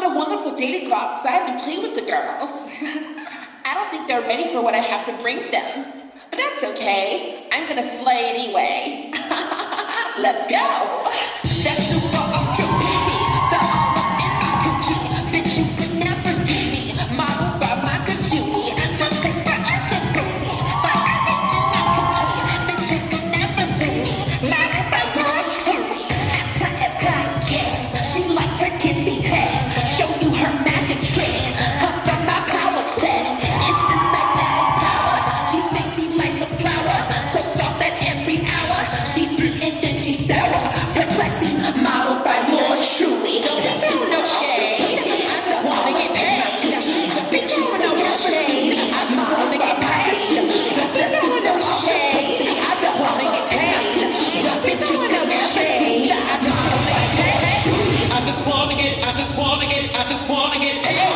What a wonderful day to go outside and play with the girls. I don't think they're ready for what I have to bring them. But that's okay. I'm gonna slay anyway. Let's go. That's super opportunity. The all in my Gucci. Bitch, you could never date me. Model by my Gucci. Don't take my answer crazy. But I think you know Gucci. Bitch, you could never date me. Model by yours truly. After as God gets, she likes her kids be had. Show you her magic trick. Cuffed on my power set. It's the magnetic power. She thinks he's like a flower. So soft that every hour. She's free and then she's sour. Perplexing, modeled by yours truly. Don't do no shade. I just wanna get paid. Bitch, you know no shade. I just wanna get paid. Don't do no shade. I just wanna get paid. Bitch, you know no shade. I just wanna get paid. I just wanna get paid.